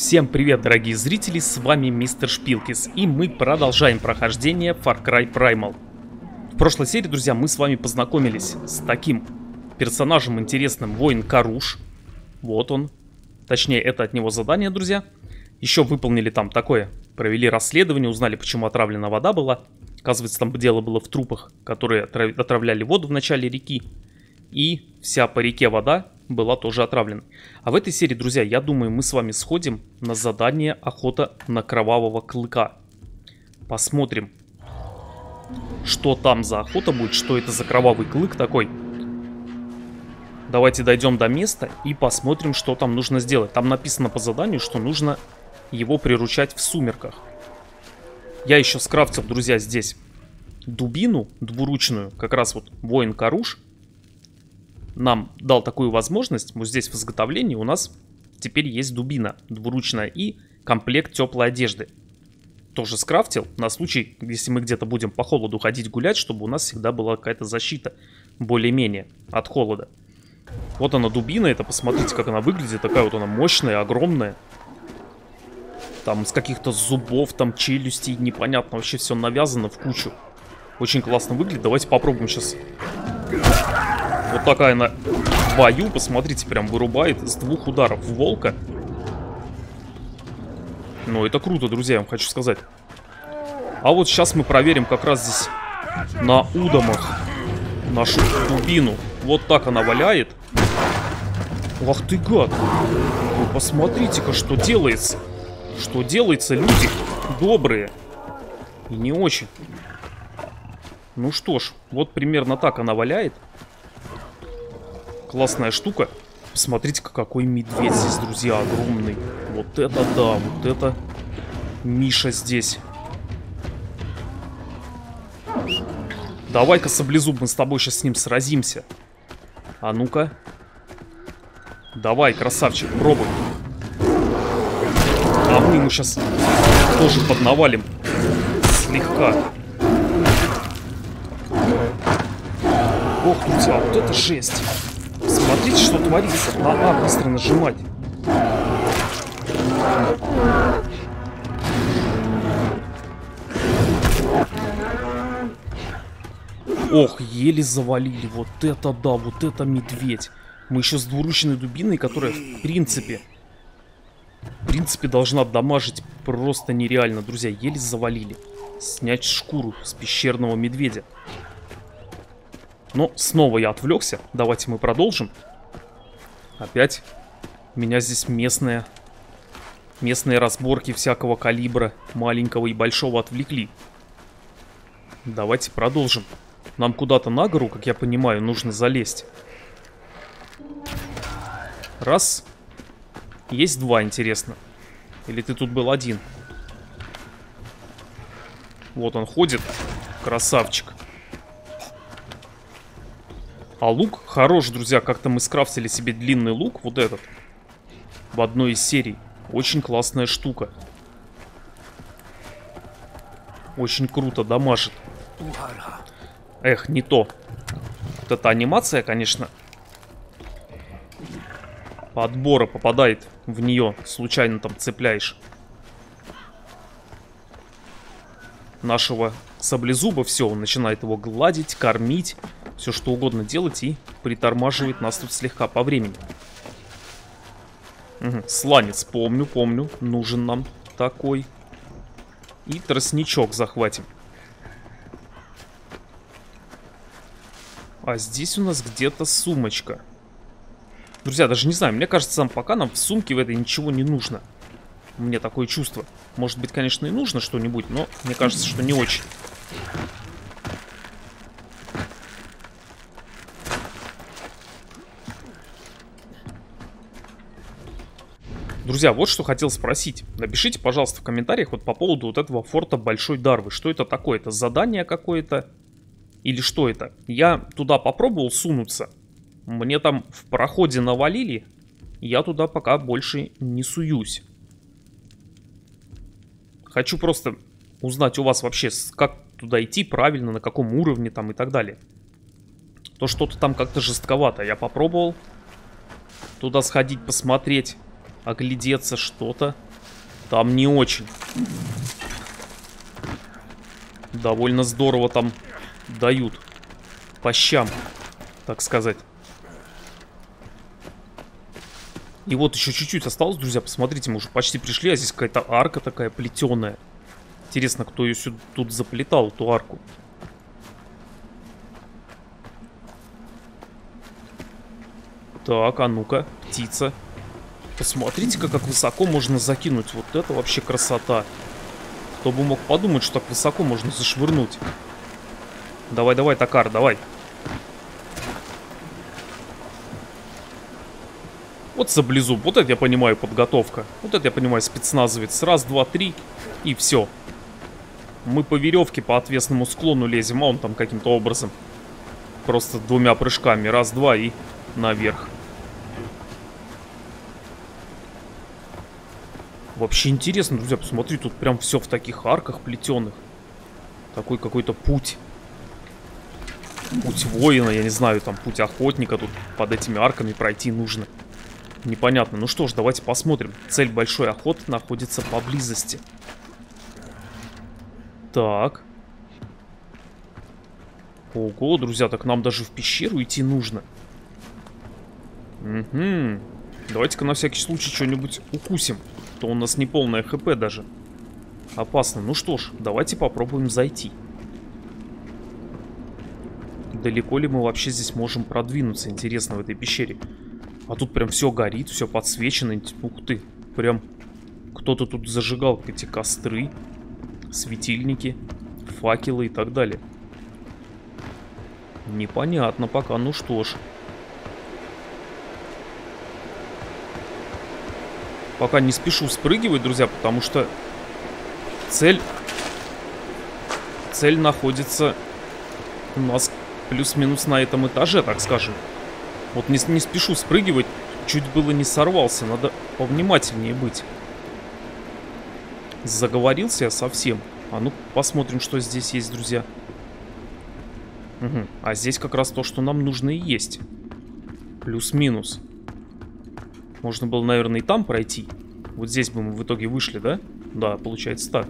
Всем привет, дорогие зрители, с вами Мистер Шпилкис, и мы продолжаем прохождение Far Cry Primal. В прошлой серии, друзья, мы с вами познакомились с таким персонажем интересным, воин Каруш. Вот он. Точнее, это от него задание, друзья. Еще выполнили там такое, провели расследование, узнали, почему отравлена вода была. Оказывается, там дело было в трупах, которые отравляли воду в начале реки. И вся по реке вода была тоже отравлена. А в этой серии, друзья, я думаю, мы с вами сходим на задание «Охота на Кровавого Клыка». Посмотрим, что там за охота будет, что это за Кровавый Клык такой. Давайте дойдем до места и посмотрим, что там нужно сделать. Там написано по заданию, что нужно его приручать в сумерках. Я еще скрафтил, друзья, здесь дубину двуручную, как раз вот воин Каруш нам дал такую возможность. Вот здесь в изготовлении у нас теперь есть дубина двуручная и комплект теплой одежды. Тоже скрафтил на случай, если мы где-то будем по холоду ходить гулять, чтобы у нас всегда была какая-то защита более-менее от холода. Вот она дубина, это посмотрите, как она выглядит. Такая вот она мощная, огромная. Там из каких-то зубов, там челюстей, непонятно. Вообще все навязано в кучу. Очень классно выглядит. Давайте попробуем сейчас. Вот такая она в бою, посмотрите, прям вырубает с двух ударов волка. Ну, это круто, друзья, я вам хочу сказать. А вот сейчас мы проверим как раз здесь на удомах нашу дубину. Вот так она валяет. Ах ты гад. Вы посмотрите-ка, что делается. Что делается, люди добрые. И не очень. Ну что ж, вот примерно так она валяет. Классная штука. Посмотрите-ка, какой медведь здесь, друзья, огромный. Вот это да, вот это Миша здесь. Давай-ка, саблезуб, мы с тобой сейчас с ним сразимся. А ну-ка. Давай, красавчик, пробуй. А мы ему сейчас тоже поднавалим. Слегка. Ох, друзья, вот это жесть. Смотрите, что творится. На А быстро нажимать. Ох, еле завалили. Вот это да, вот это медведь. Мы еще с двуручной дубиной, которая в принципе должна дамажить просто нереально. Друзья, еле завалили. Снять шкуру с пещерного медведя. Но снова я отвлекся. Давайте мы продолжим. Опять меня здесь местные разборки всякого калибра, маленького и большого, отвлекли. Давайте продолжим. Нам куда-то на гору, как я понимаю, нужно залезть. Раз. Есть два, интересно. Или ты тут был один? Вот он ходит. Красавчик. А лук хорош, друзья, как-то мы скрафтили себе длинный лук, вот этот, в одной из серий. Очень классная штука. Очень круто дамажит. Эх, не то. Вот эта анимация, конечно. Подбора попадает в нее, случайно там цепляешь. Нашего саблезуба, все, он начинает его гладить, кормить. Все что угодно делать и притормаживает нас тут слегка по времени. Угу. Сланец, помню, нужен нам такой. И тростничок захватим. А здесь у нас где-то сумочка. Друзья, даже не знаю, мне кажется, пока нам в сумке в этой ничего не нужно. Мне такое чувство. Может быть, конечно, и нужно что-нибудь, но мне кажется, что не очень. Друзья, вот что хотел спросить. Напишите, пожалуйста, в комментариях вот по поводу вот этого форта Большой Дарвы. Что это такое? Это задание какое-то? Или что это? Я туда попробовал сунуться. Мне там в проходе навалили. Я туда пока больше не суюсь. Хочу просто узнать у вас вообще, как туда идти правильно, на каком уровне там и так далее. То что-то там как-то жестковато. Я попробовал туда сходить, посмотреть. оглядеться что-то. Там не очень. Довольно здорово там дают. По щам, так сказать. И вот еще чуть-чуть осталось, друзья. Посмотрите, мы уже почти пришли, а здесь какая-то арка такая плетеная. Интересно, кто ее сюда, тут заплетал, эту арку. Так, а ну-ка, птица. Посмотрите-ка, как высоко можно закинуть. Вот это вообще красота. Кто бы мог подумать, что так высоко можно зашвырнуть. Давай, давай, Таккар, давай. Вот саблезуб, вот это я понимаю подготовка. Вот это я понимаю спецназовец. Раз, два, три и все. Мы по веревке по отвесному склону лезем, а он там каким-то образом. Просто двумя прыжками. Раз, два и наверх. Вообще интересно, друзья, посмотри, тут прям все в таких арках плетеных. Такой какой-то путь. Путь воина, я не знаю, там путь охотника. Тут под этими арками пройти нужно. Непонятно. Ну что ж, давайте посмотрим. Цель большой охоты находится поблизости. Так. Ого, друзья, так нам даже в пещеру идти нужно. Угу. Давайте-ка на всякий случай что-нибудь укусим. То у нас не полное хп даже. Опасно. Ну что ж, давайте попробуем зайти. Далеко ли мы вообще здесь можем продвинуться, интересно, в этой пещере. А тут прям все горит, все подсвечено. Ух ты, прям кто-то тут зажигал эти костры, светильники, факелы и так далее. Непонятно пока, ну что ж. Пока не спешу спрыгивать, друзья, потому что цель находится у нас плюс-минус на этом этаже, так скажем. Вот не спешу спрыгивать, чуть было не сорвался, надо повнимательнее быть. Заговорился я совсем. А ну посмотрим, что здесь есть, друзья. Угу. А здесь как раз то, что нам нужно и есть. Плюс-минус. Можно было, наверное, и там пройти. Вот здесь бы мы в итоге вышли, да? Да, получается так.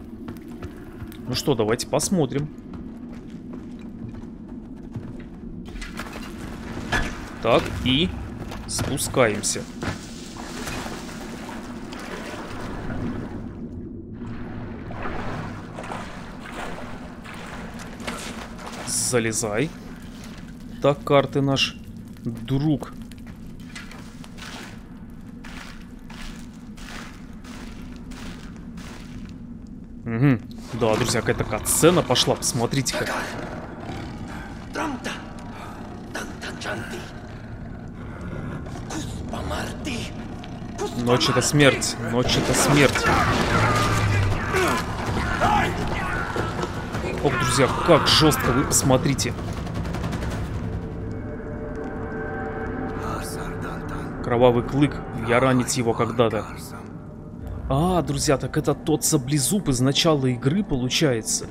Ну что, давайте посмотрим. Так, и спускаемся. Залезай. Так, карты наш друг. Угу. Да, друзья, какая-то катсцена пошла, посмотрите-ка. Ночь это смерть, ночь это смерть. Ох, друзья, как жестко, вы посмотрите. Кровавый клык, я ранить его когда-то. А, друзья, так это тот саблезуб из начала игры получается.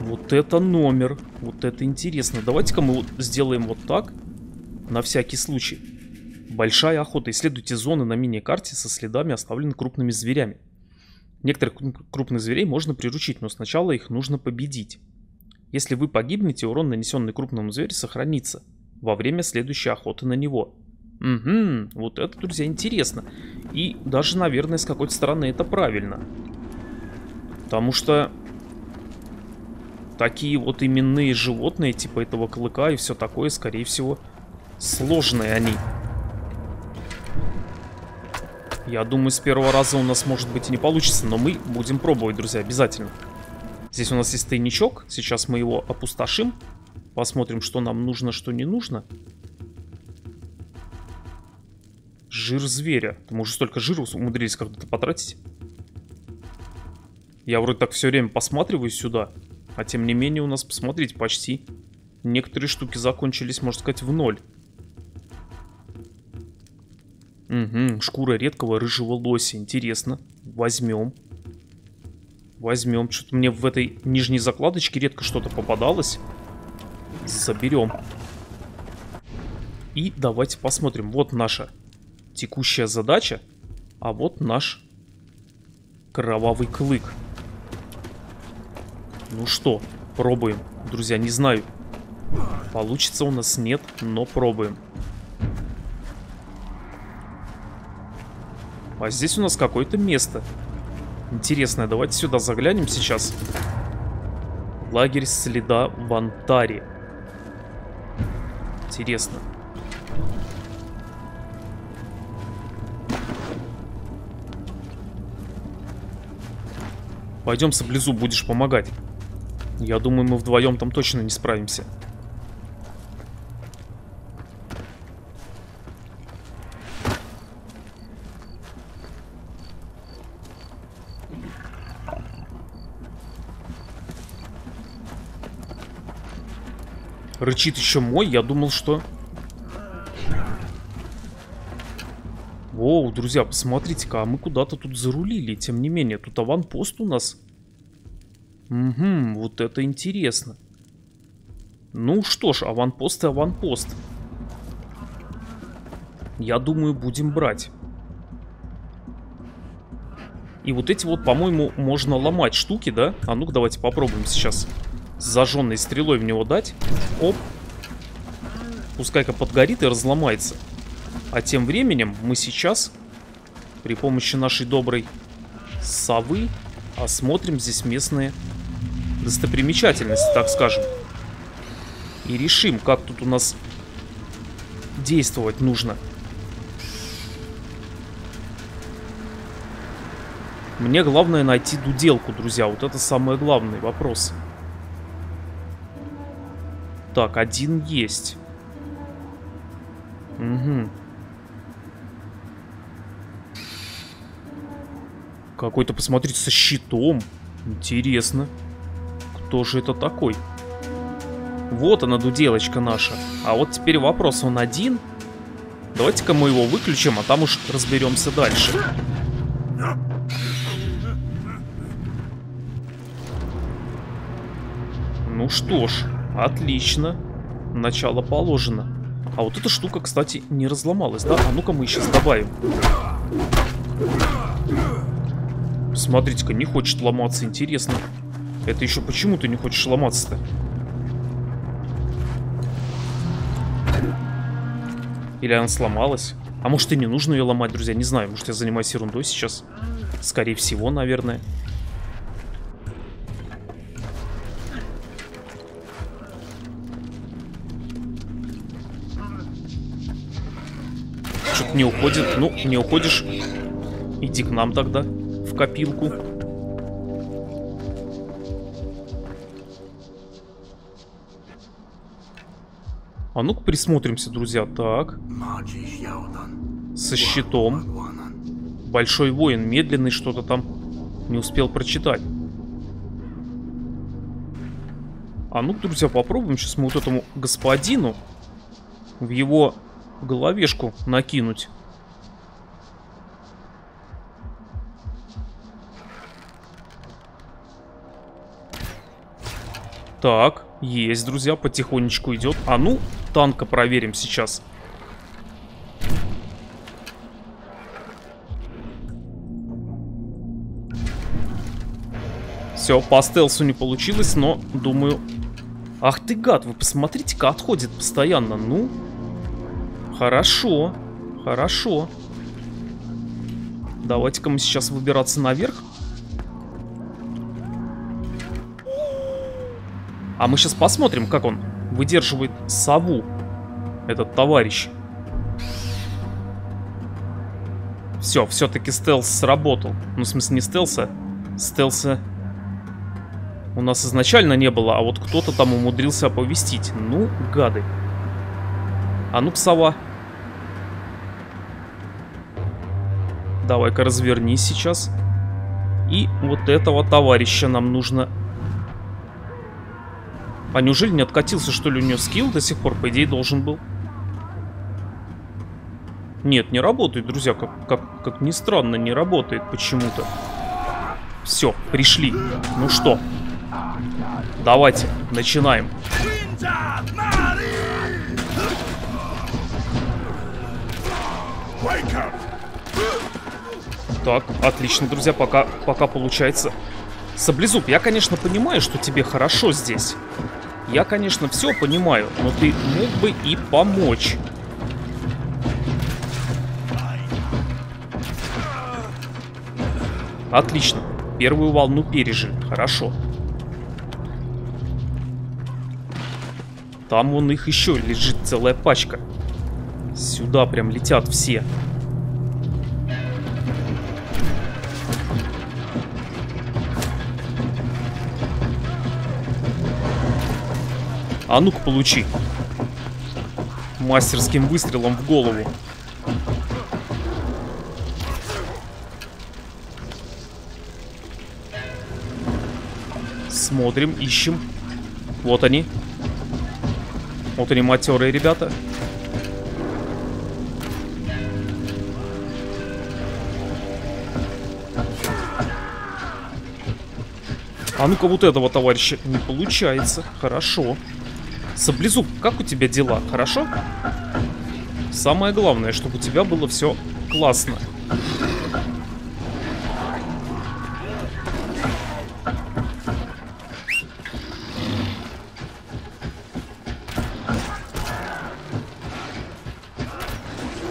Вот это номер, вот это интересно. Давайте-ка мы вот сделаем вот так, на всякий случай. Большая охота. Исследуйте зоны на мини-карте со следами, оставленными крупными зверями. Некоторых крупных зверей можно приручить, но сначала их нужно победить. Если вы погибнете, урон, нанесенный крупному зверю, сохранится во время следующей охоты на него. Угу, вот это, друзья, интересно. И даже, наверное, с какой-то стороны это правильно. Потому что такие вот именные животные, типа этого клыка и все такое, скорее всего, сложные они. Я думаю, с первого раза у нас, может быть, и не получится, но мы будем пробовать, друзья, обязательно. Здесь у нас есть тайничок, сейчас мы его опустошим. Посмотрим, что нам нужно, что не нужно. Жир зверя. Мы уже столько жира умудрились как-то потратить. Я вроде так все время посматриваю сюда, а тем не менее у нас, посмотрите, почти некоторые штуки закончились, можно сказать, в ноль. Угу, шкура редкого рыжего лося. Интересно. Возьмем. Возьмем. Что-то мне в этой нижней закладочке редко что-то попадалось. Заберем. И давайте посмотрим. Вот наша текущая задача. А вот наш Кровавый Клык. Ну что, пробуем. Друзья, не знаю, получится у нас, нет, но пробуем. А здесь у нас какое-то место интересное. Давайте сюда заглянем сейчас. Лагерь следа в Антаре. Интересно. Пойдем, Саблезу, будешь помогать. Я думаю, мы вдвоем там точно не справимся. Рычит еще мой, я думал, что... Воу, друзья, посмотрите-ка, а мы куда-то тут зарулили. Тем не менее, тут аванпост у нас. Угу, вот это интересно. Ну что ж, аванпост и аванпост. Я думаю, будем брать. И вот эти вот, по-моему, можно ломать штуки, да? А ну-ка, давайте попробуем сейчас. С зажженной стрелой в него дать. Оп. Пускай-ка подгорит и разломается. А тем временем мы сейчас при помощи нашей доброй совы осмотрим здесь местные достопримечательности, так скажем. И решим, как тут у нас действовать нужно. Мне главное найти дуделку, друзья. Вот это самый главный вопрос. Так, один есть. Угу. Какой-то, посмотрите, со щитом. Интересно. Кто же это такой? Вот она, дуделочка наша. А вот теперь вопрос, он один? Давайте-ка мы его выключим, а там уж разберемся дальше. Ну что ж. Отлично. Начало положено. А вот эта штука, кстати, не разломалась, да? А ну-ка мы сейчас добавим. Смотрите-ка, не хочет ломаться. Интересно. Это еще почему ты не хочешь ломаться-то? Или она сломалась? А может, и не нужно ее ломать, друзья? Не знаю. Может, я занимаюсь ерундой сейчас? Скорее всего, наверное. Что-то не уходит. Ну, не уходишь. Иди к нам тогда, в копилку. А ну-ка присмотримся, друзья. Так. Со щитом. Большой воин, медленный, что-то там. Не успел прочитать. А ну-ка, друзья, попробуем сейчас мы вот этому господину в его... головешку накинуть. Так, есть, друзья, потихонечку идет. А ну, танка проверим сейчас. Все, по стелсу не получилось, но, думаю... Ах ты гад, вы посмотрите-ка, отходит постоянно, ну... Хорошо, хорошо. Давайте-ка мы сейчас выбираться наверх. А мы сейчас посмотрим, как он выдерживает сову, этот товарищ. Все, все-таки стелс сработал. Ну, в смысле, не стелса. Стелса у нас изначально не было, а вот кто-то там умудрился оповестить. Ну, гады. А ну, псова. Давай-ка развернись сейчас. И вот этого товарища нам нужно... А неужели не откатился, что ли, у нее скилл до сих пор? По идее, должен был. Нет, не работает, друзья. Как ни странно, не работает почему-то. Все, пришли. Ну что? Давайте, начинаем. Так, отлично, друзья, пока получается. Саблезуб, я, конечно, понимаю, что тебе хорошо здесь. Я, конечно, все понимаю, но ты мог бы и помочь. Отлично. Первую волну пережили. Хорошо. Там вон их еще лежит целая пачка. Сюда прям летят все. А ну-ка, получи. Мастерским выстрелом в голову. Смотрим, ищем. Вот они. Вот они, матерые ребята. А ну-ка, вот этого товарища не получается. Хорошо. Саблезуб, как у тебя дела? Хорошо? Самое главное, чтобы у тебя было все классно.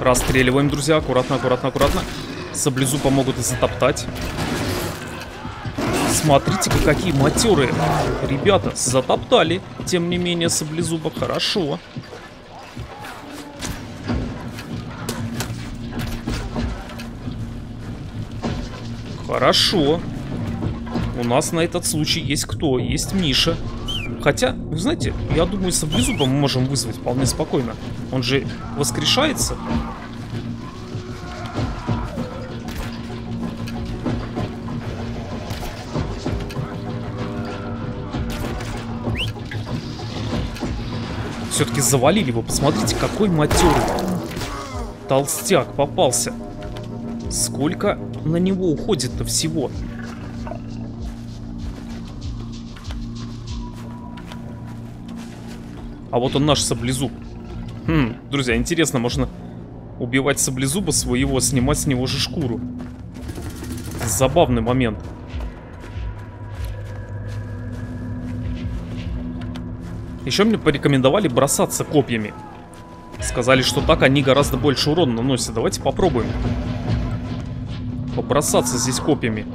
Расстреливаем, друзья. Аккуратно, аккуратно, аккуратно. Саблезуба могут и затоптать. Смотрите-ка, какие матерые. Ребята, затоптали. Тем не менее, саблезуба хорошо. Хорошо. У нас на этот случай есть кто? Есть Миша. Хотя, вы знаете, я думаю, саблезуба мы можем вызвать вполне спокойно. Он же воскрешается. Все-таки завалили его. Посмотрите, какой матерый толстяк попался. Сколько на него уходит-то всего? А вот он, наш саблезуб. Друзья, интересно, можно убивать саблезуба своего, снимать с него же шкуру. Забавный момент. Еще мне порекомендовали бросаться копьями. Сказали, что так они гораздо больше урона наносят. Давайте попробуем побросаться здесь копьями.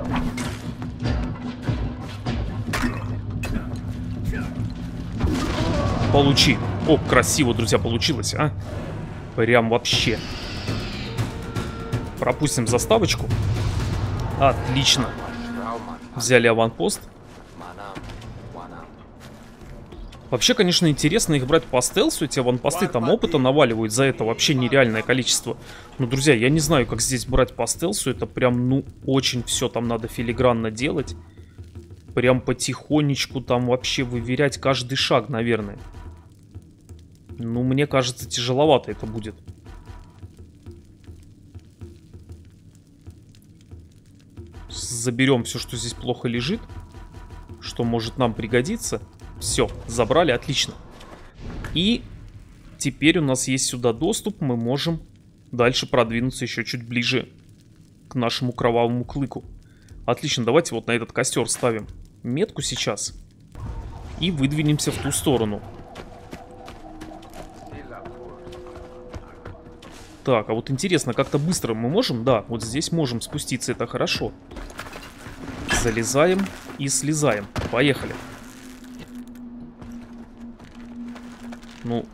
Получи. О, красиво, друзья, получилось, а? Прям вообще. Пропустим заставочку. Отлично. Взяли аванпост. Вообще, конечно, интересно их брать по стелсу, эти аванпосты, там опыта наваливают за это вообще нереальное количество. Но, друзья, я не знаю, как здесь брать по стелсу, это прям, ну, очень все там надо филигранно делать. Прям потихонечку там вообще выверять каждый шаг, наверное. Ну, мне кажется, тяжеловато это будет. Заберем все, что здесь плохо лежит, что может нам пригодиться. Все, забрали, отлично. И теперь у нас есть сюда доступ, мы можем дальше продвинуться еще чуть ближе к нашему кровавому клыку. Отлично, давайте вот на этот костер ставим метку сейчас и выдвинемся в ту сторону. Так, а вот интересно, как-то быстро мы можем? Да, вот здесь можем спуститься, это хорошо. Залезаем и слезаем. Поехали. Ну,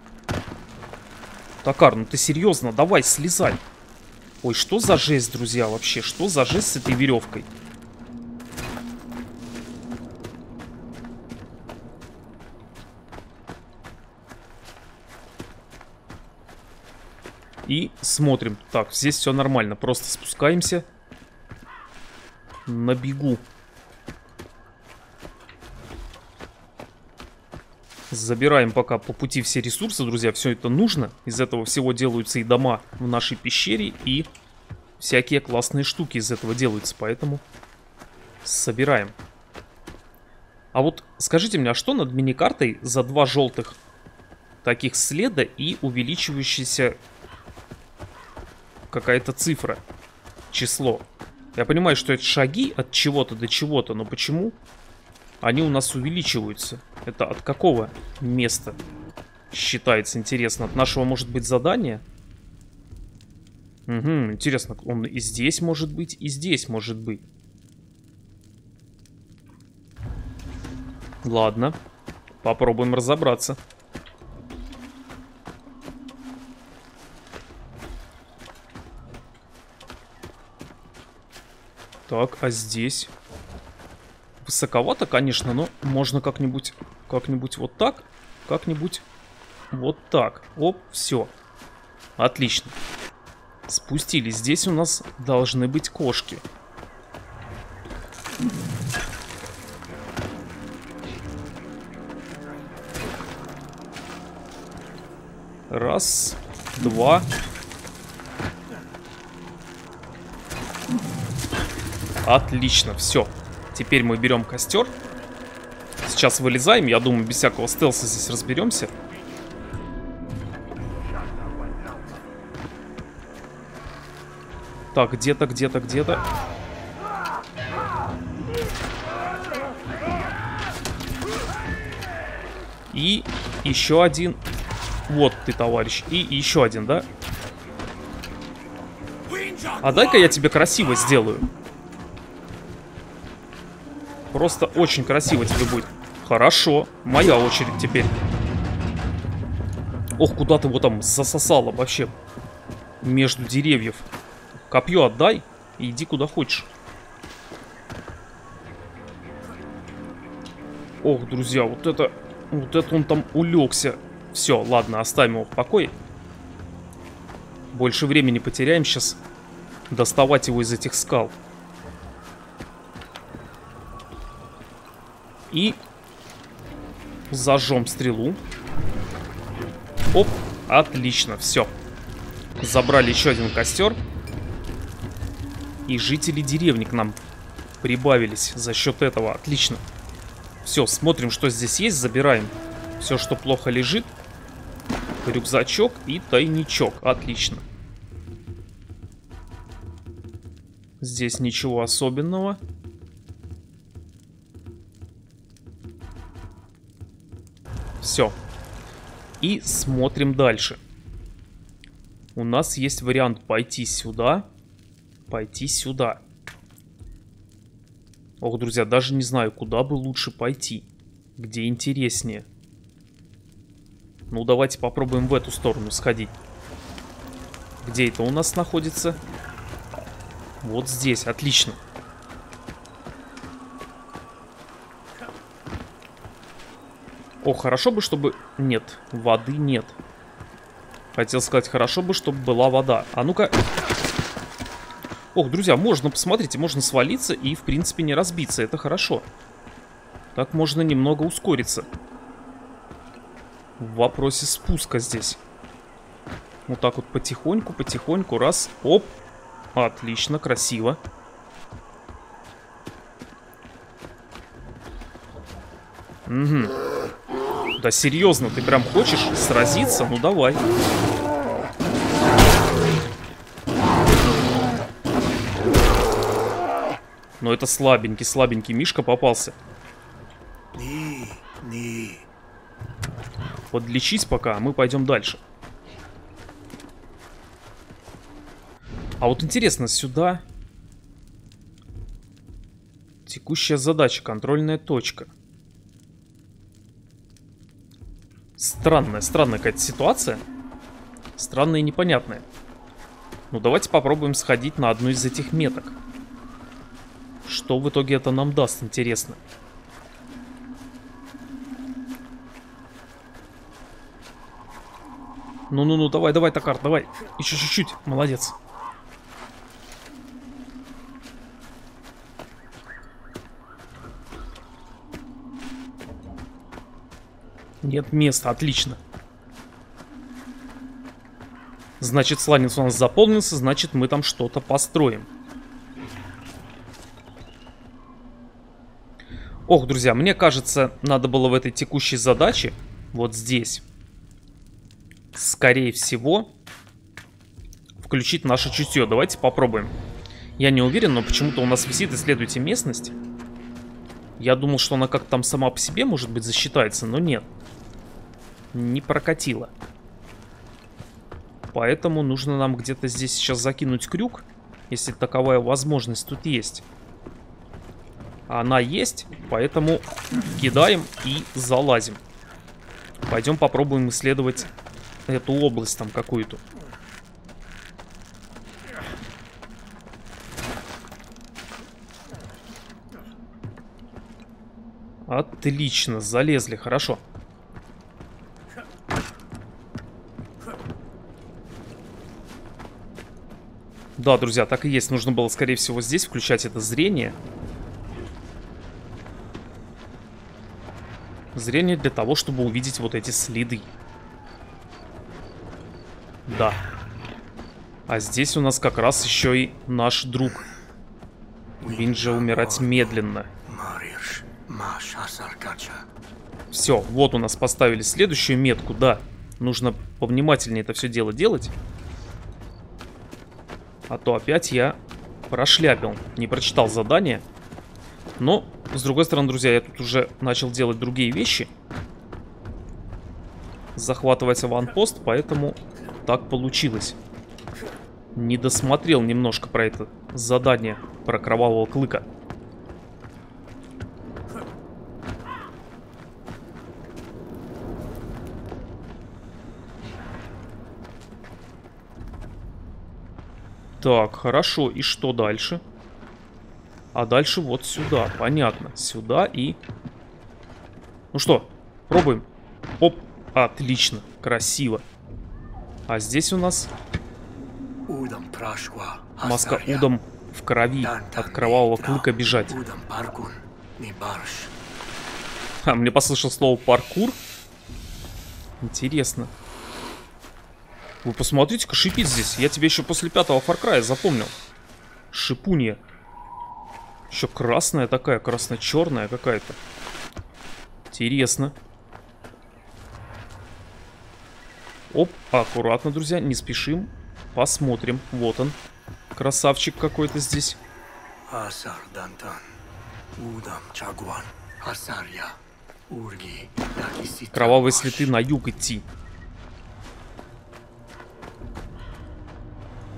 Таккар, ну ты серьезно? Давай, слезай. Ой, что за жесть, друзья, вообще? Что за жесть с этой веревкой? И смотрим. Так, здесь все нормально. Просто спускаемся на бегу. Забираем пока по пути все ресурсы, друзья, все это нужно. Из этого всего делаются и дома в нашей пещере, и всякие классные штуки из этого делаются, поэтому собираем. А вот скажите мне, а что над миникартой за два желтых таких следа и увеличивающаяся какая-то цифра, число? Я понимаю, что это шаги от чего-то до чего-то, но почему они у нас увеличиваются? Это от какого места считается, интересно? От нашего, может быть, задания? Угу, интересно, он и здесь может быть, и здесь может быть. Ладно, попробуем разобраться. Так, а здесь? Высоковато, конечно, но можно как-нибудь, вот так, как-нибудь вот так. Оп, все. Отлично. Спустились. Здесь у нас должны быть кошки. Раз, два. Отлично, все. Теперь мы берем костер. Сейчас вылезаем. Я думаю, без всякого стелса здесь разберемся. Так, где-то. И еще один. Вот ты, товарищ. И еще один, да? А дай-ка я тебе красиво сделаю. Просто очень красиво тебе будет. Хорошо. Моя очередь теперь. Ох, куда ты его там засосала вообще. Между деревьев. Копье отдай и иди куда хочешь. Ох, друзья, вот это он там улегся. Все, ладно, оставим его в покое. Больше времени потеряем сейчас. Доставать его из этих скал. И зажжем стрелу. Оп, отлично, все. Забрали еще один костер. И жители деревни к нам прибавились за счет этого. Отлично. Все, смотрим, что здесь есть. Забираем все, что плохо лежит. Рюкзачок и тайничок. Отлично. Здесь ничего особенного. Все. И смотрим дальше. У нас есть вариант пойти сюда. Ох, друзья, даже не знаю, куда бы лучше пойти. Где интереснее. Ну, давайте попробуем в эту сторону сходить. Где это у нас находится? Вот здесь, отлично. О, хорошо бы, чтобы... Нет, воды нет. Хотел сказать, хорошо бы, чтобы была вода. А ну-ка... Ох, друзья, можно, посмотрите, можно свалиться и, в принципе, не разбиться. Это хорошо. Так можно немного ускориться. В вопросе спуска здесь. Вот так вот потихоньку, раз. Оп. Отлично, красиво. Угу. Да серьезно, ты прям хочешь сразиться? Ну давай. Но это слабенький, мишка попался. Подлечись пока, а мы пойдем дальше. А вот интересно, сюда... Текущая задача, контрольная точка. Странная, какая-то ситуация. Странная и непонятная. Ну давайте попробуем сходить на одну из этих меток. Что в итоге это нам даст, интересно. Ну-ну-ну, давай, Таккар, давай. Еще чуть-чуть, молодец. Нет места, отлично. Значит, сланец у нас заполнился, значит, мы там что-то построим. Ох, друзья, мне кажется, надо было в этой текущей задаче, вот здесь, скорее всего, включить наше чутье. Давайте попробуем. Я не уверен, но почему-то у нас висит «Исследуйте местность». Я думал, что она как-то там сама по себе, может быть, засчитается, но нет. Не прокатило. Поэтому нужно нам где-то здесь сейчас закинуть крюк, если таковая возможность тут есть. Она есть, поэтому кидаем и залазим. Пойдем попробуем исследовать эту область там какую-то. Отлично, залезли, хорошо. Да, друзья, так и есть. Нужно было, скорее всего, здесь включать это зрение. Зрение для того, чтобы увидеть вот эти следы. Да. А здесь у нас как раз еще и наш друг. Винджа умирать медленно. Все, вот у нас поставили следующую метку, да. Нужно повнимательнее это все дело делать. А то опять я прошляпил, не прочитал задание. Но, с другой стороны, друзья, я тут уже начал делать другие вещи. Захватывать аванпост, поэтому так получилось. Не досмотрел немножко про это задание, про Кровавого Клыка. Так, хорошо, и что дальше? А дальше вот сюда, понятно. Сюда и... Ну что, пробуем. Оп, отлично, красиво. А здесь у нас... Маска удом в крови. От Кровавого Клыка бежать. А, мне послышал слово паркур. Интересно. Вы посмотрите-ка, шипит здесь. Я тебе еще после 5-го Far Cry запомнил. Шипунья. Еще красная такая, красно-черная какая-то. Интересно. Оп, аккуратно, друзья, не спешим. Посмотрим. Вот он. Красавчик какой-то здесь. Кровавые следы на юг идти.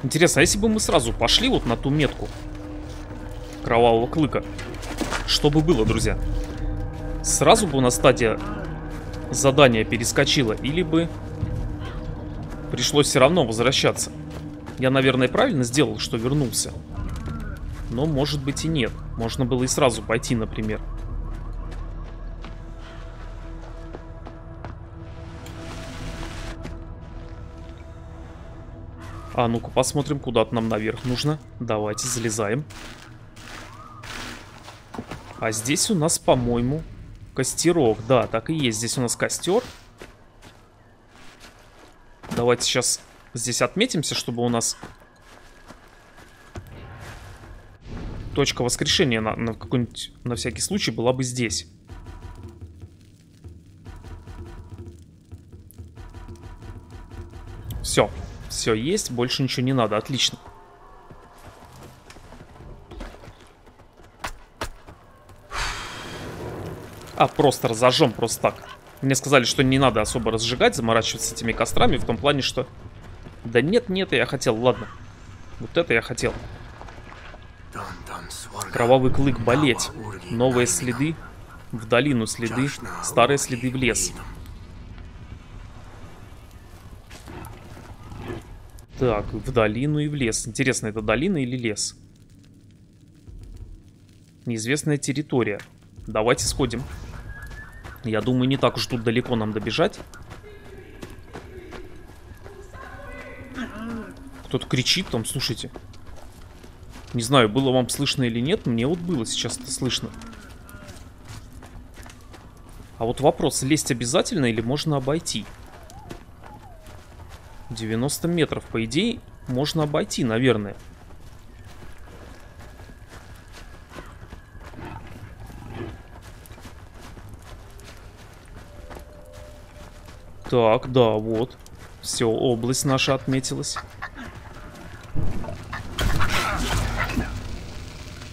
Интересно, а если бы мы сразу пошли вот на ту метку Кровавого Клыка, что бы было, друзья? Сразу бы у нас стадия задания перескочила, или бы пришлось все равно возвращаться? Я, наверное, правильно сделал, что вернулся. Но, может быть, и нет. Можно было и сразу пойти, например. А ну-ка посмотрим, куда-то нам наверх нужно. Давайте залезаем. А здесь у нас, по-моему, костерок. Да, так и есть. Здесь у нас костер. Давайте сейчас здесь отметимся, чтобы у нас точка воскрешения на какой-нибудь, на всякий случай, была бы здесь. Все. Все есть, больше ничего не надо, отлично. А, просто разожжем, просто так. Мне сказали, что не надо особо разжигать, заморачиваться этими кострами, в том плане, что... Да нет, нет, я хотел, ладно. Вот это я хотел. Кровавый Клык болеть. Новые следы в долину, следы, старые следы в лес. Так, в долину и в лес. Интересно, это долина или лес? Неизвестная территория. Давайте сходим. Я думаю, не так уж тут далеко нам добежать. Кто-то кричит там, слушайте. Не знаю, было вам слышно или нет. Мне вот было сейчас-то слышно. А вот вопрос, лезть обязательно или можно обойти? 90 метров, по идее, можно обойти, наверное. Так, да, вот. Все, область наша отметилась.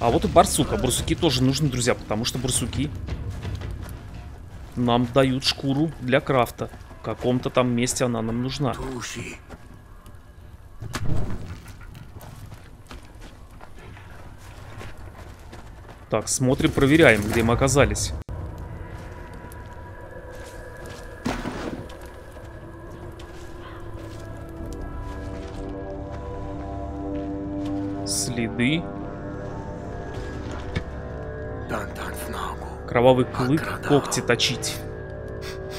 А вот и барсук. А барсуки тоже нужны, друзья, потому что барсуки нам дают шкуру для крафта. В каком-то там месте она нам нужна. Так, смотрим, проверяем, где мы оказались. Следы. Кровавый клык, когти точить,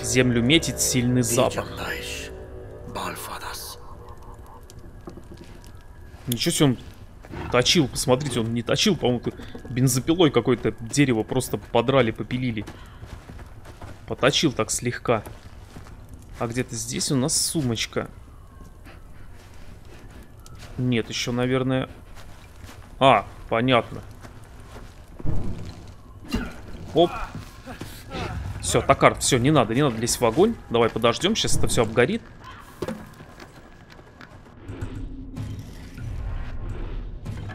землю метить, сильный запах. Ничего себе, он точил, посмотрите, он не точил, по-моему, бензопилой какое-то дерево просто подрали, попилили. Поточил так слегка. А где-то здесь у нас сумочка. Нет, еще, наверное... А, понятно. Оп. Все, Таккар, все, не надо, не надо лезть в огонь. Давай подождем, сейчас это все обгорит.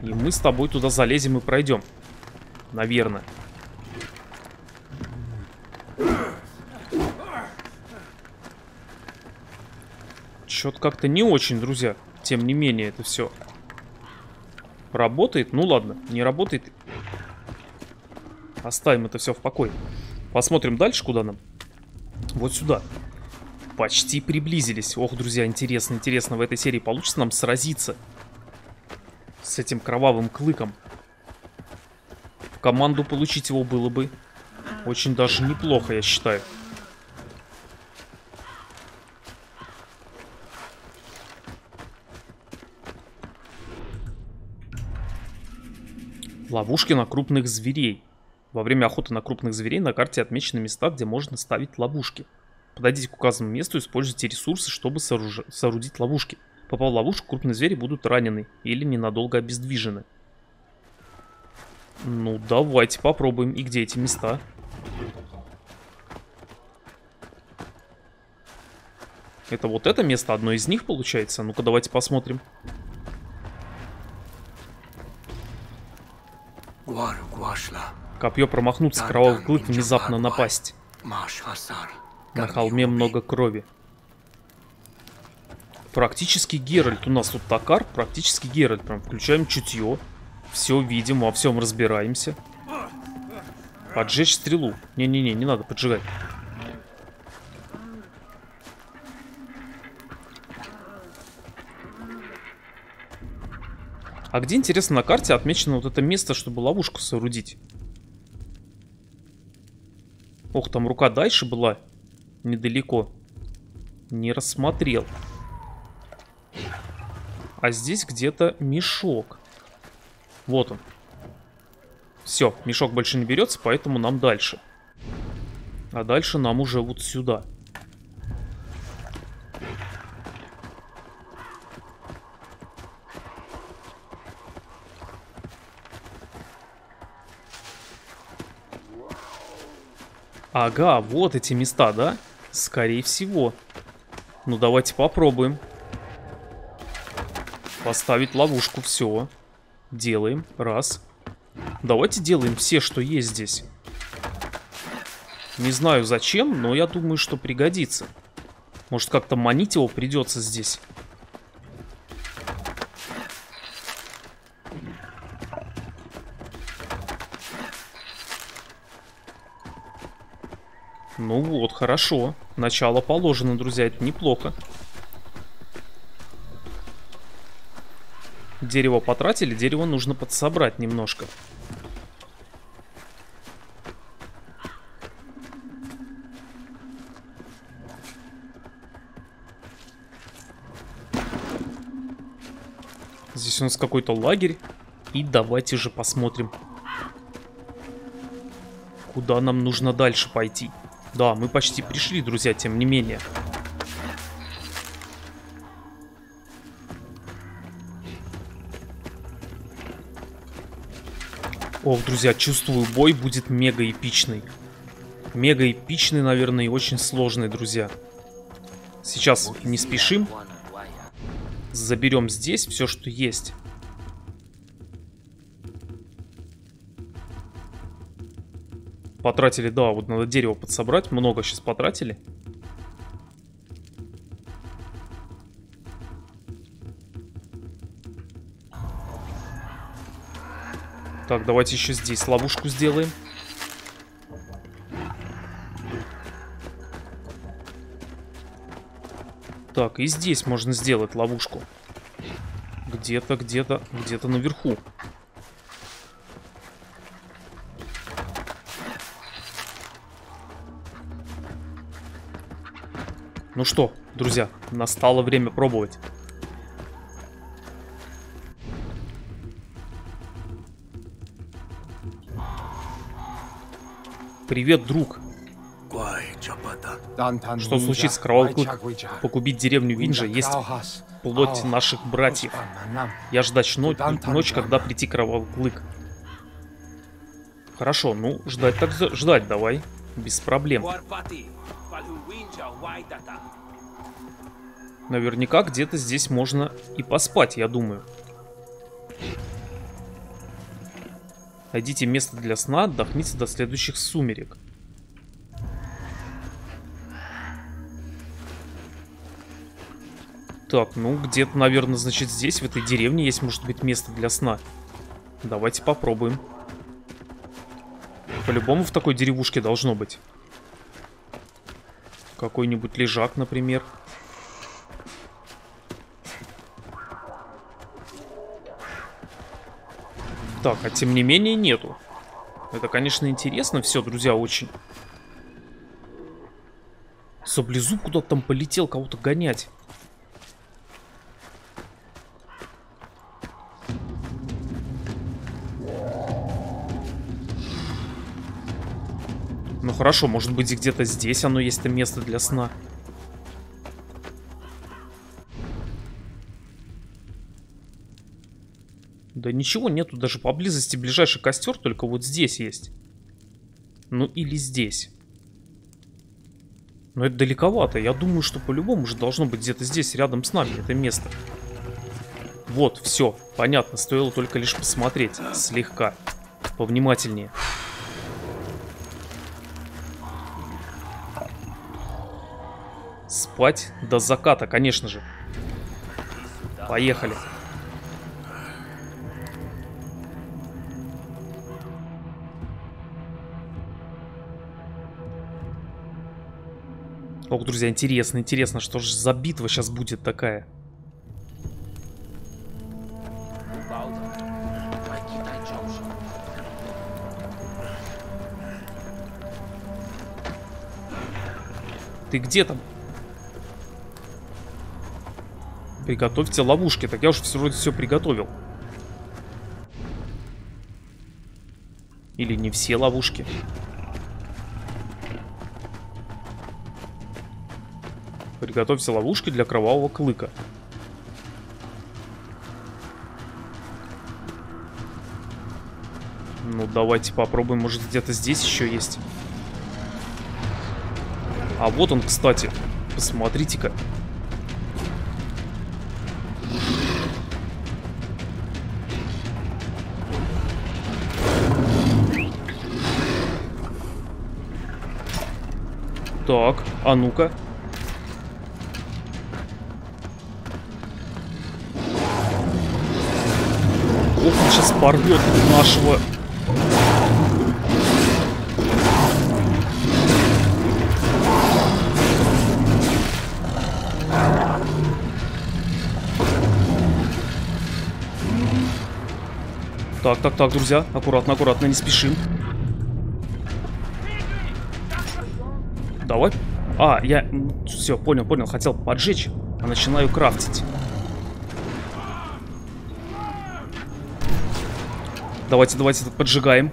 И мы с тобой туда залезем и пройдем. Наверное. Чё-то как-то не очень, друзья. Тем не менее, это все работает. Ну ладно, не работает. Оставим это все в покое. Посмотрим дальше, куда нам. Вот сюда. Почти приблизились. Ох, друзья, интересно, интересно, в этой серии получится нам сразиться с этим кровавым клыком. В команду получить его было бы очень даже неплохо, я считаю. Ловушки на крупных зверей. Во время охоты на крупных зверей на карте отмечены места, где можно ставить ловушки. Подойдите к указанному месту и используйте ресурсы, чтобы соорудить ловушки. Попав в ловушку, крупные звери будут ранены или ненадолго обездвижены. Ну, давайте попробуем. И где эти места? Это вот это место, одно из них получается? Ну-ка, давайте посмотрим. Копье промахнуться, кровавый клык внезапно напасть. На холме много крови. Практически Геральт. У нас тут Таккар, практически Геральт. Прям включаем чутье. Все видим, во всем разбираемся. Поджечь стрелу. Не-не-не, не надо поджигать. А где, интересно, на карте отмечено вот это место, чтобы ловушку соорудить? Ох, там рука дальше была. Недалеко. Не рассмотрел. А здесь где-то мешок. Вот он. Все, мешок больше не берется, поэтому нам дальше. А дальше нам уже вот сюда. Ага, вот эти места, да? Скорее всего. Ну, давайте попробуем. Поставить ловушку. Все. Делаем. Раз. Давайте делаем все, что есть здесь. Не знаю зачем, но я думаю, что пригодится. Может, как-то манить его придется здесь. Ну вот, хорошо. Начало положено, друзья, это неплохо. Дерево потратили, дерево нужно подсобрать немножко. Здесь у нас какой-то лагерь. И давайте же посмотрим, куда нам нужно дальше пойти. Да, мы почти пришли, друзья, тем не менее. Ох, друзья, чувствую, бой будет мега эпичный. Мега эпичный, наверное, и очень сложный, друзья. Сейчас не спешим. Заберем здесь все, что есть. Потратили, да, вот надо дерево подсобрать. Много сейчас потратили. Так, давайте еще здесь ловушку сделаем. Так, и здесь можно сделать ловушку. Где-то, где-то, где-то наверху. Ну что, друзья, настало время пробовать. Привет, друг. Что случится, Кровавый Клык? Погубить деревню Винджа есть плоть наших братьев. Я ждать ночь, когда прийти Кровавый Клык. Хорошо, ну, ждать так ждать давай. Без проблем. Наверняка где-то здесь можно и поспать, я думаю. Найдите место для сна, отдохните до следующих сумерек. Так, ну где-то, наверное, значит здесь, в этой деревне есть, может быть, место для сна. Давайте попробуем. По-любому в такой деревушке должно быть. Какой-нибудь лежак, например. Так, а тем не менее нету. Это, конечно, интересно все, друзья, очень. Саблезуб куда-то там полетел кого-то гонять. Ну хорошо, может быть, где-то здесь оно есть -то место для сна. Да ничего нету даже поблизости. Ближайший костер только вот здесь есть. Ну или здесь. Но это далековато. Я думаю, что по-любому же должно быть где-то здесь, рядом с нами, это место. Вот, все. Понятно, стоило только лишь посмотреть. Слегка. Повнимательнее. Спать до заката, конечно же. Поехали. Ох, друзья, интересно, интересно, что же за битва сейчас будет такая. Ты где там? Приготовьте ловушки. Так я уже вроде все приготовил. Или не все ловушки. Приготовьте ловушки для Кровавого Клыка. Ну давайте попробуем. Может где-то здесь еще есть. А вот он, кстати. Посмотрите-ка. Так, а ну-ка. Ох, он сейчас порвет нашего. Так, так, так, друзья. Аккуратно, аккуратно, не спешим. Давай. А, я... Все, понял, понял. Хотел поджечь, а начинаю крафтить. Давайте, давайте, поджигаем.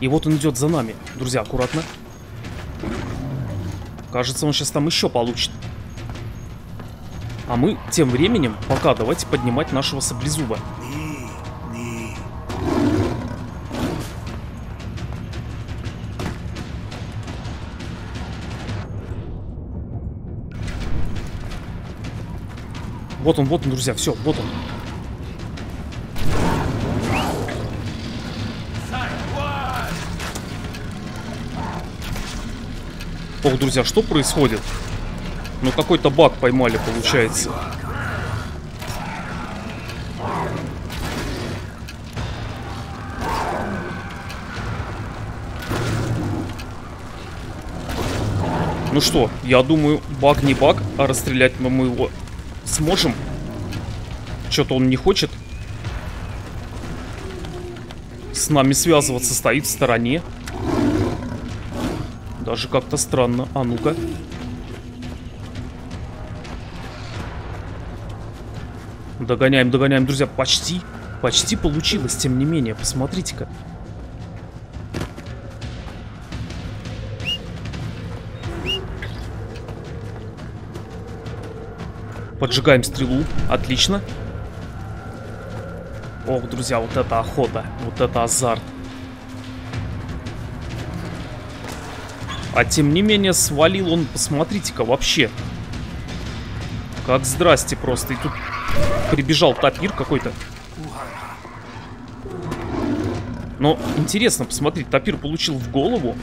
И вот он идет за нами. Друзья, аккуратно. Кажется, он сейчас там еще получит. А мы тем временем пока давайте поднимать нашего саблезуба. Вот он, друзья, все, вот он. Ох, друзья, что происходит? Ну, какой-то баг поймали, получается. Ну что, я думаю, баг не баг, а расстрелять мы его сможем. Что-то он не хочет с нами связываться, стоит в стороне. Даже как-то странно. А ну-ка. Догоняем, догоняем, друзья. Почти, почти получилось, тем не менее. Посмотрите-ка. Поджигаем стрелу. Отлично. Ох, друзья, вот это охота. Вот это азарт. А тем не менее свалил он, посмотрите-ка, вообще. Как здрасте просто. И тут прибежал тапир какой-то. Но интересно посмотреть. Тапир получил в голову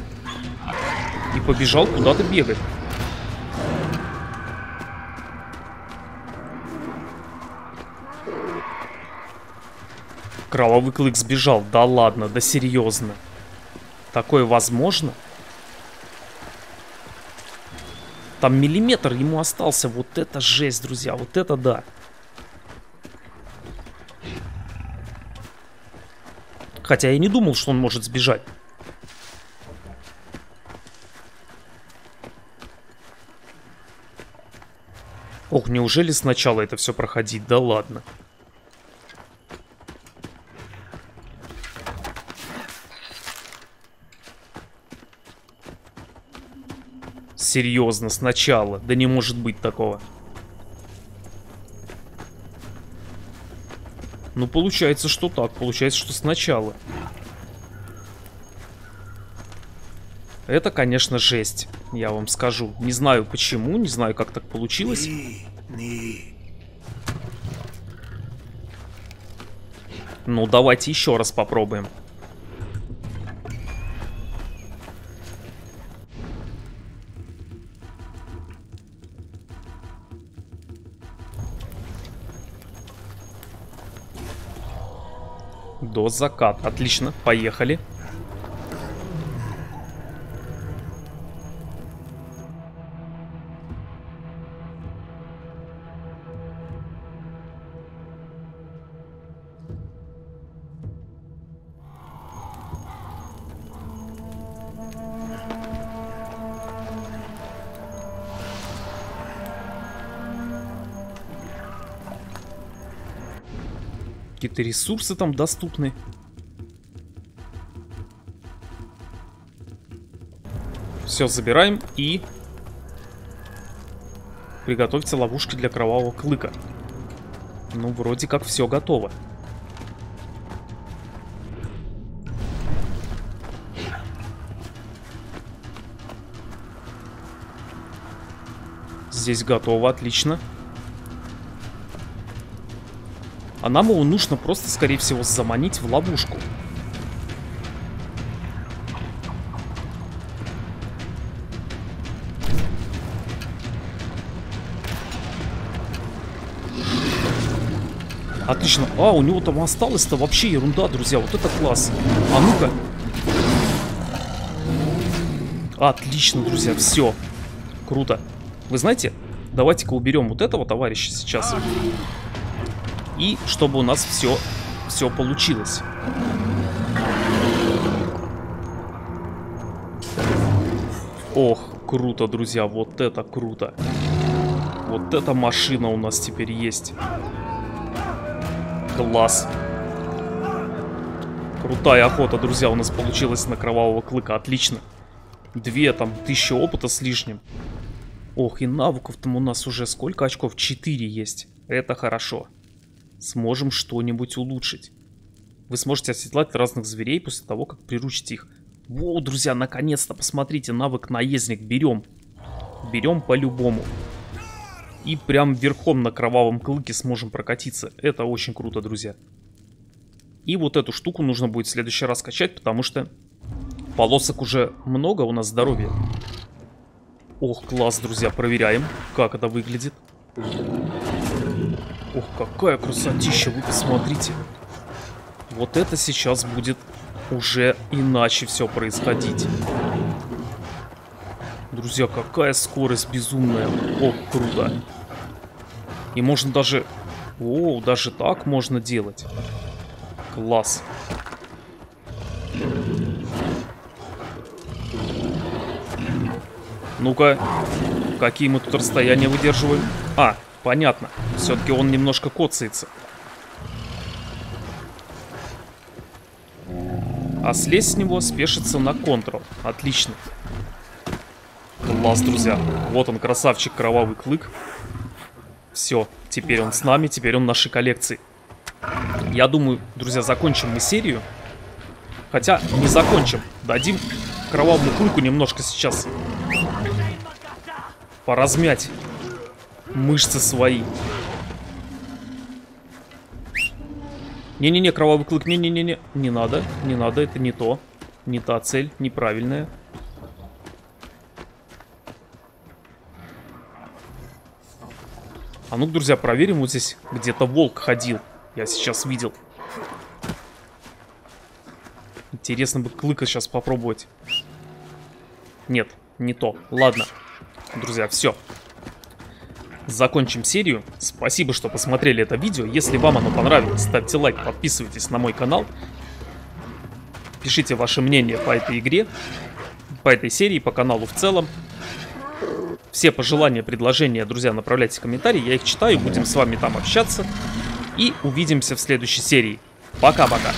и побежал куда-то бегать. Кровавый клык сбежал. Да ладно, да серьезно. Такое возможно? Там миллиметр ему остался. Вот это жесть, друзья. Вот это да. Хотя я не думал, что он может сбежать. Ох, неужели сначала это все проходить? Да ладно. Серьезно, сначала. Да не может быть такого. Ну, получается, что так. Получается, что сначала. Это, конечно, жесть. Я вам скажу. Не знаю почему, не знаю, как так получилось. Ну, давайте еще раз попробуем. До заката. Отлично, поехали. Какие-то ресурсы там доступны. Все, забираем и... Приготовьте ловушки для кровавого клыка. Ну, вроде как все готово. Здесь готово, отлично. А нам его нужно просто, скорее всего, заманить в ловушку. Отлично. А, у него там осталось-то вообще ерунда, друзья. Вот это класс. А ну-ка. Отлично, друзья. Все. Круто. Вы знаете, давайте-ка уберем вот этого товарища сейчас. И чтобы у нас все получилось. Ох, круто, друзья, вот это круто. Вот эта машина у нас теперь есть. Класс. Крутая охота, друзья, у нас получилась на кровавого клыка, отлично. 2000 опыта с лишним. Ох, и навыков там у нас уже сколько очков? 4 есть, это хорошо. Сможем что-нибудь улучшить. Вы сможете оседлать разных зверей после того, как приручите их. Воу, друзья, наконец-то, посмотрите, навык наездник берем. Берем по-любому. И прям верхом на кровавом клыке сможем прокатиться. Это очень круто, друзья. И вот эту штуку нужно будет в следующий раз качать, потому что полосок уже много у нас здоровья. Ох, класс, друзья, проверяем, как это выглядит. Ох, какая красотища, вы посмотрите. Вот это сейчас будет уже иначе все происходить. Друзья, какая скорость безумная. Ох, круто. И можно даже... О, даже так можно делать. Класс. Ну-ка, какие мы тут расстояния выдерживаем? А, понятно. Все-таки он немножко коцается. А слезть с него спешится на Ctrl. Отлично. Класс, друзья. Вот он, красавчик, Кровавый Клык. Все, теперь он с нами, теперь он в нашей коллекции. Я думаю, друзья, закончим мы серию. Хотя не закончим. Дадим Кровавому Клыку немножко сейчас поразмять мышцы свои. Не-не-не, Кровавый Клык, не-не-не-не. Не надо, не надо, это не то. Не та цель, неправильная. А ну-ка, друзья, проверим. Вот здесь где-то волк ходил. Я сейчас видел. Интересно бы Клыка сейчас попробовать. Нет, не то. Ладно, друзья, все. Закончим серию. Спасибо, что посмотрели это видео. Если вам оно понравилось, ставьте лайк, подписывайтесь на мой канал. Пишите ваше мнение по этой игре, по этой серии, по каналу в целом. Все пожелания, предложения, друзья, направляйте в комментарии. Я их читаю, будем с вами там общаться. И увидимся в следующей серии. Пока-пока.